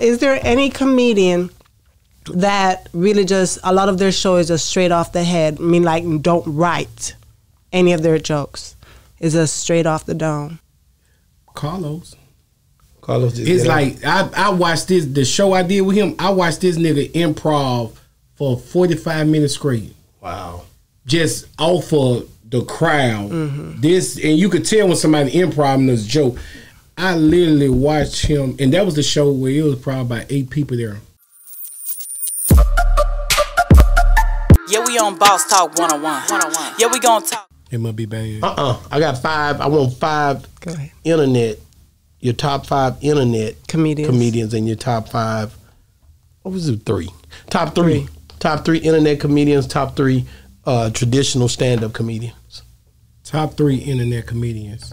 Is there any comedian that really just, a lot of their show is just straight off the head? I mean, like, don't write any of their jokes. It's just straight off the dome. Karlous. It's like, I watched this, the show I did with him, I watched this nigga improv for 45 minutes straight. Wow. Just off of the crowd. Mm-hmm. This, and you could tell when somebody improv and there's a joke. I literally watched him, and that was the show where it was probably about 8 people there. Yeah, we on Boss Talk 101. Yeah, we gonna talk. It must be bad. I got 5. I want 5 internet. Your top 5 internet comedians and your top 5. What was it? 3. Top 3. Top 3 internet comedians. Top 3 traditional stand-up comedians. Top 3 internet comedians.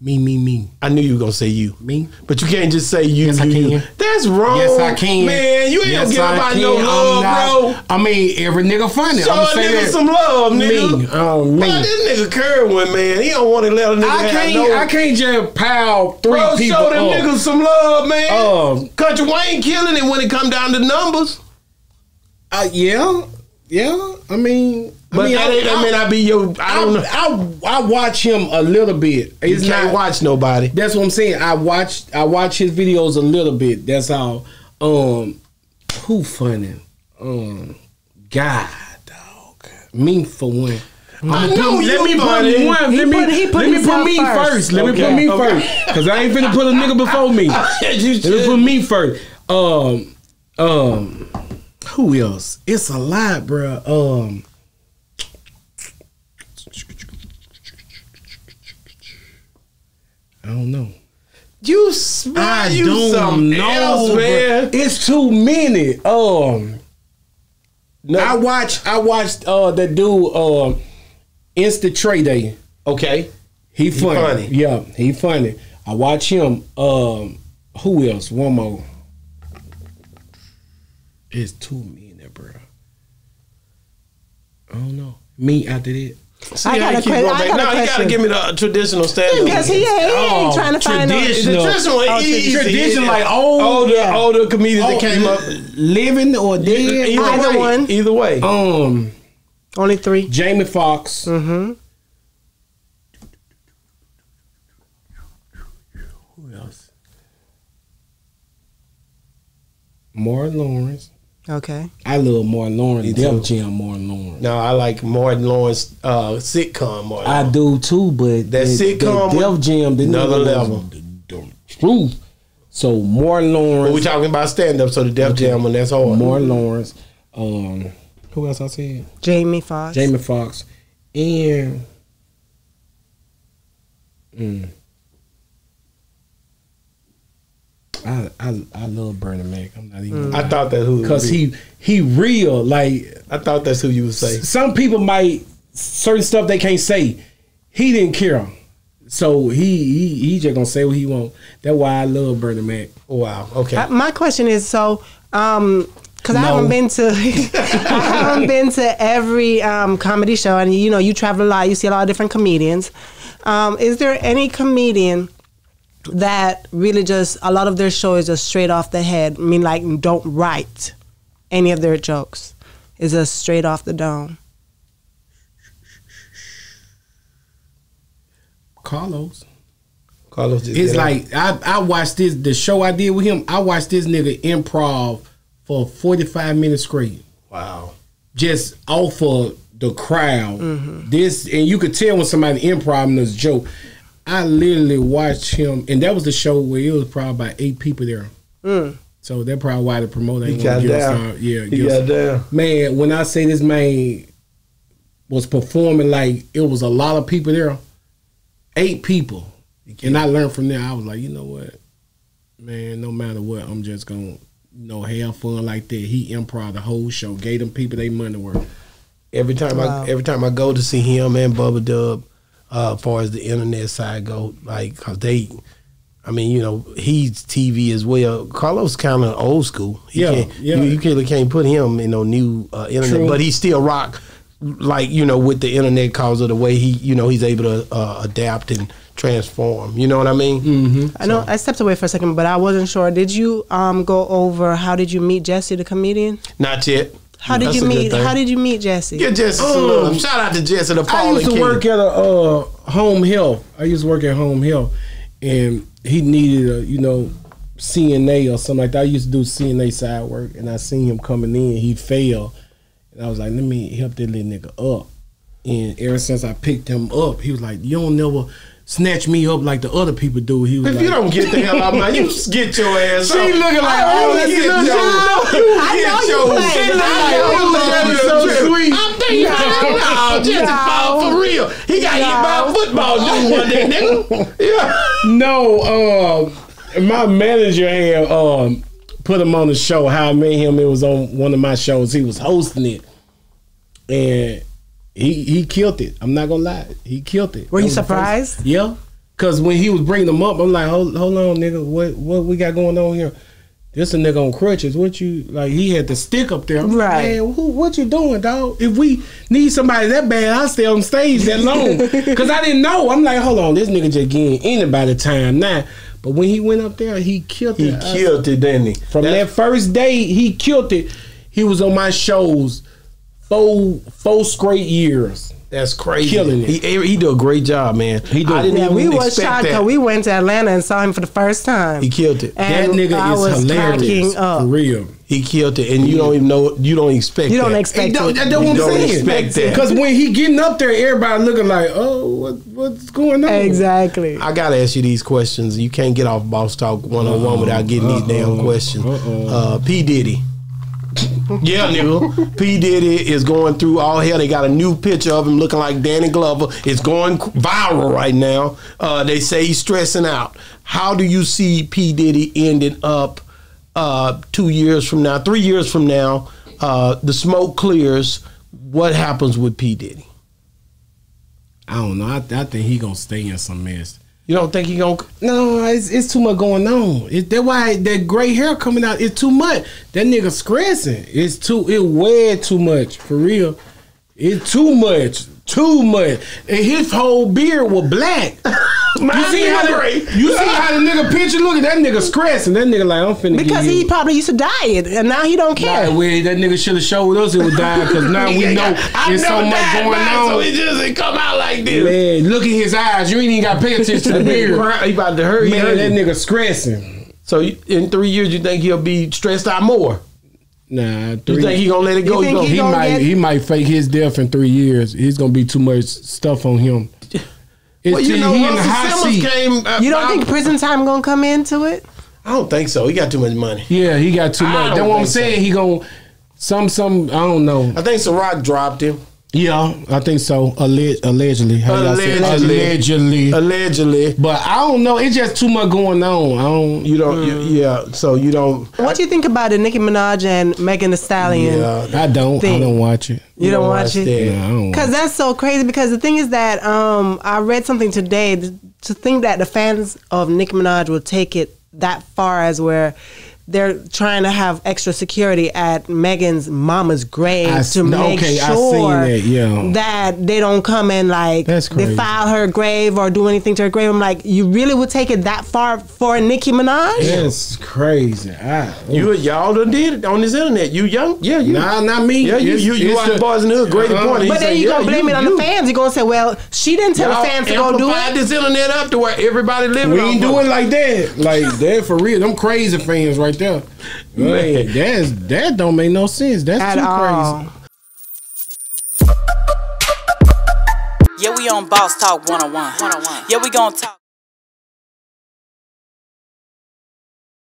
Me. I knew you were gonna say you. Me, but you can't just say you. Yes, I can. That's wrong. Yes, I can. Man, you ain't gonna give nobody no love, bro. I mean, every nigga funny. Show a nigga some love, nigga. Me, man, this nigga Kerwin, man, he don't want to let a nigga. I can't just pile 3 people. Show them niggas some love, man. Country Wayne killing it when it come down to numbers. Yeah. I mean. But that may not be your. I don't know. I watch him a little bit. It's you can't watch nobody. That's what I'm saying. I watch his videos a little bit. That's all. Who funny? God, dog. Me for one. Let me put me first. Let me put me first. Cause I ain't finna put a nigga before me. Let me put me first. Who else? It's a lot, bro. I don't know. You smile. I don't know, man. It's too many. No. I watched that dude Insta Trey Day. Okay, he funny. Yeah, he funny. I watch him. Who else? One more. It's too many, bro. I don't know. Me after that. See, I got a question. You gotta give me the traditional standard. Because he ain't trying to find out. Traditional, like older comedians that came up, living or dead. Either way. Only 3. Jamie Foxx. Mm-hmm. Who else? Martin Lawrence. Okay. I love Martin Lawrence. Martin Lawrence. No, I like Martin Lawrence sitcom. I do too, but that sitcom Def Jam did another level. The truth. So Martin Lawrence. But we talking about stand up, so the Def Jam one, that's hard. Martin Lawrence. Who else I said? Jamie Foxx, and I love Bernie Mac. I'm not even. I thought that's who. Because he real. Like I thought that's who you would say. Some people might certain stuff they can't say. He didn't care, so he just gonna say what he want. That's why I love Bernie Mac. Wow. Okay. My question is because I haven't been to every comedy show, and you know you travel a lot. You see a lot of different comedians. Is there any comedian that really just, a lot of their show is just straight off the head? I mean, like, don't write any of their jokes. It's just straight off the dome. Karlous. It's like, I watched this, the show I did with him, I watched this nigga improv for 45 minutes straight. Wow. Just off of the crowd. Mm-hmm. This, and you could tell when somebody improv and there's a joke. I literally watched him, and that was the show where it was probably about 8 people there. So that's probably why the promoter ain't gonna give us time. Yeah, he got down. Man, when I say this man was performing like it was a lot of people there, 8 people, and I learned from there. I was like, you know what, man, no matter what, I'm just gonna have fun like that. He improv the whole show, gave them people they money worth. Every time I go to see him and Bubba Dub. As far as the internet side go, like, cause he's TV as well. Karlous kind of old school. You really can't put him in no new internet, but he still rock like, you know, with the internet, because of the way he, you know, he's able to adapt and transform. You know what I mean? Mm-hmm. I know I stepped away for a second, but I wasn't sure. Did you go over how did you meet Jesse, the comedian? Not yet. How did you meet Jesse? Yeah, Jesse. Shout out to Jesse, the Paul. I used to work at Home Health, and he needed a, you know, CNA or something like that. I used to do CNA side work, and I seen him coming in. He failed, and I was like, let me help that little nigga up. And ever since I picked him up, he was like, you don't never snatch me up like the other people do. He was if like, you don't get the hell out of my, you just get your ass up. She looking like, oh, that's it, She looking like, oh, that's so sweet. I'm thinking, just fall for real. He got hit by a football dude one day, nigga. Yeah. No, my manager had put him on the show. How I met him, it was on one of my shows. He was hosting it, and he killed it. I'm not gonna lie, he killed it. Were you surprised? Yeah, cause when he was bringing them up, I'm like, hold on, nigga, what we got going on here? This a nigga on crutches. What you like? He had the stick up there. I'm right. Man, what you doing, dog? If we need somebody that bad, I'll stay on stage that long. Cause I didn't know. I'm like, hold on, this nigga just getting anybody time now. But when he went up there, he killed it. He killed it, didn't he? From that first day, he killed it. He was on my shows. Four straight years. That's crazy. Killing it. He did a great job, man. He did. We were shocked because we went to Atlanta and saw him for the first time. He killed it. And that nigga is hilarious. For real. He killed it, and you don't even know. You don't expect. You don't expect. That's what I'm saying. Because when he getting up there, everybody looking like, oh, what's going on? Exactly. I gotta ask you these questions. You can't get off Boss Talk 101 without getting these damn questions. P. Diddy. Yeah, nigga. P. Diddy is going through all hell. They got a new picture of him looking like Danny Glover. It's going viral right now. They say he's stressing out. How do you see P. Diddy ending up 2 years from now, 3 years from now? The smoke clears. What happens with P. Diddy? I don't know. I think he gonna stay in some mess. You don't think he gonna? No, it's too much going on. That's why that gray hair coming out is too much. That nigga stressing. It's too. It way too much for real. It's too much. Too much. And his whole beard was black. You see how the nigga picture look? That nigga stressing. That nigga like, I'm finna because he probably used to diet, and now he don't care. Nah, well, that nigga should have showed us it was dying, because now we know there's so much going on. So it just didn't come out like this. Man, look at his eyes. You ain't even got to pay attention to the beard. He about to hurt you. Man, that nigga stressing. So in 3 years, you think he'll be stressed out more? Nah, you think he gonna let it go? He might fake his death in 3 years. He's gonna be too much stuff on him. Well, you know, he in the hot seat. You don't think prison time gonna come into it? I don't think so. He got too much money. Yeah, he got too much. That's what I'm saying. He gonna I don't know. I think Ciroc dropped him. Yeah, I think so. Allegedly. But I don't know. It's just too much going on. So you don't. What do you think about the Nicki Minaj and Megan Thee Stallion? Yeah, I don't watch it. You don't watch it? Yeah, I don't. Because that's so crazy. Because the thing is that I read something today to think that the fans of Nicki Minaj will take it that far as where they're trying to have extra security at Megan's mama's grave to make sure that they don't come and like defile her grave or do anything to her grave. I'm like, you really would take it that far for Nicki Minaj? That's crazy. Y'all done did it on this internet. You young? Yeah, you. Nah, not me. Yeah, you are the boys in the hood. Great point. But then you're going to blame it on the fans. You're going to say, well, she didn't tell the fans to go do it. This internet up to where everybody living. We ain't doing like that. Like that for real. Them crazy fans right there. Man, that don't make no sense. That's at too all. Crazy. Yeah, we on Boss Talk 101. Yeah, we gonna talk.